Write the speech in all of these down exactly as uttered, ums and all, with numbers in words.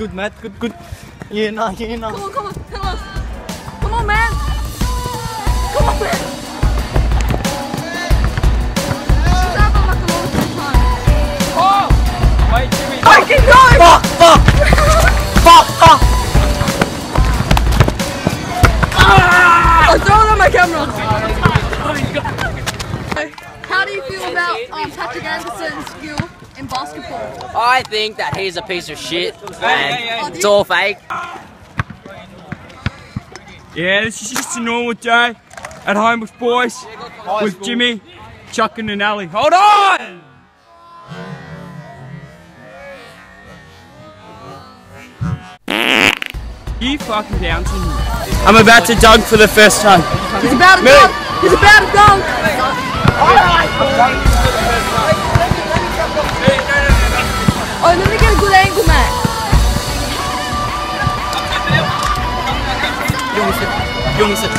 good, Matt. Good, good. You know, you know. Come on, come on, come on. Come on, man. Come on, man. Oh! Wait, Jimmy. I can go! Fuck, fuck. Fuck, fuck. Ah! Throw it on my camera. How do you feel about um, Patrick Anderson's skill in basketball? I think that he's a piece of shit and it's all fake. Yeah, this is just a normal day at Homebush Boys with Jimmy, Chuck and Nally. Hold on! You fucking bouncing. I'm about to dunk for the first time. He's about to dunk! He's about to dunk! Oh, let me get a good angle, Matt. You only sit.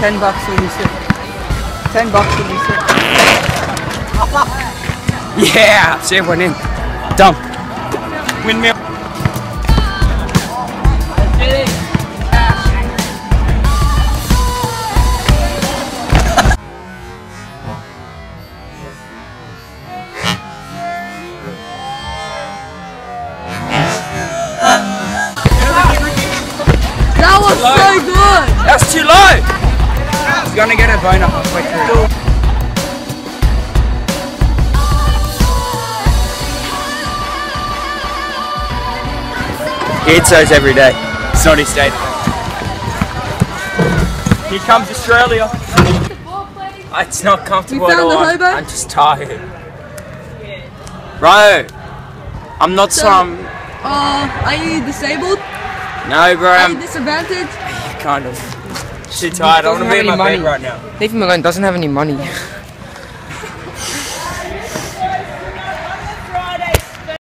Ten bucks when you sit. Ten bucks when you sit. Yeah! See everyone in. Dunk. Windmill. That was so good! That's too low! He's gonna get a boner halfway through. He eats those every day. It's not his day. Here comes Australia. It's not comfortable at all. The hobo? I'm just tired. Bro, I'm not so, some... Uh, are you disabled? No, bro. I'm disadvantaged? Kind of. She's tired. I want to be in my money bed right now. Leave him alone. Doesn't have any money.